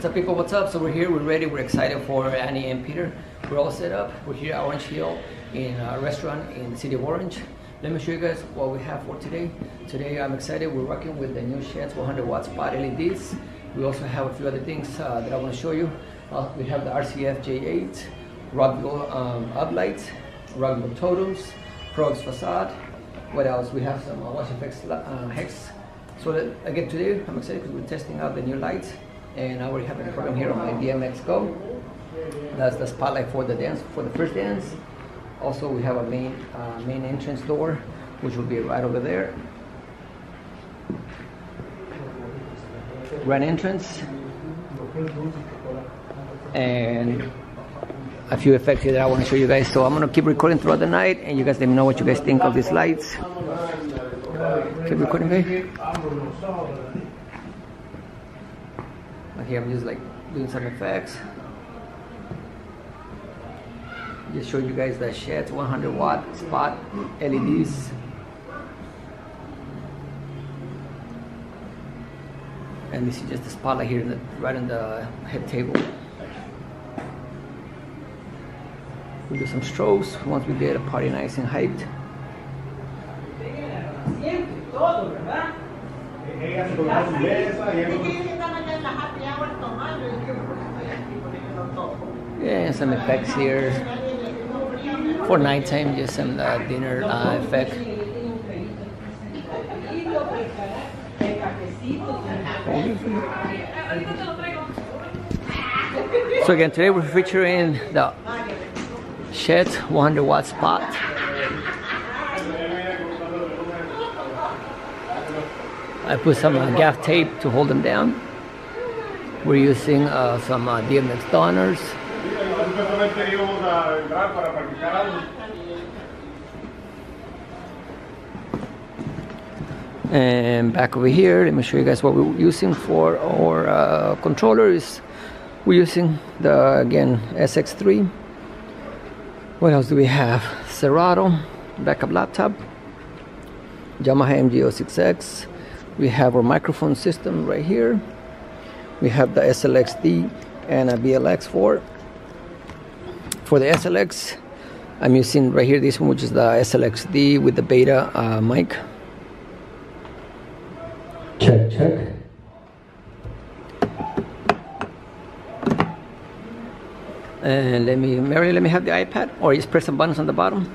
What's up, people? What's up? So we're here, we're ready, we're excited for Annie and Peter. We're all set up. We're here at Orange Hill in a restaurant in the city of Orange. Let me show you guys what we have for today. Today I'm excited. We're rocking with the new Shehds 100 watt spot LEDs. We also have a few other things that I want to show you. We have the RCF J8, Rugged Uplight, Rugged Totems, Prox Facade. What else? We have some Wash FX hex. So again, today I'm excited because we're testing out the new lights. And I already have a program here on my DMX Go. That's the spotlight for the dance, for the first dance. Also, we have a main entrance door, which will be right over there. Grand entrance, and a few effects here that I want to show you guys. So I'm gonna keep recording throughout the night, and you guys let me know what you guys think of these lights. Keep recording, guys. Okay, I'm just like doing some effects. Just showing you guys the Shehds 100 watt spot LEDs. And this is just the spotlight here, right on the head table. We'll do some strobes once we get a party nice and hyped. Yeah, some effects here for nighttime, just some dinner effect. So again, today we're featuring the Shehds 100 watt spot. I put some gaff tape to hold them down. We're using some DMX Donners. And back over here, let me show you guys what we're using for our controllers. We're using the, again, SX3. What else do we have? Serato, backup laptop, Yamaha MG06X. We have our microphone system right here. We have the SLXD and a BLX4. For the SLX, I'm using right here this one, which is the SLXD with the beta mic. Check, check. And Mary, let me have the iPad, or just press some buttons on the bottom.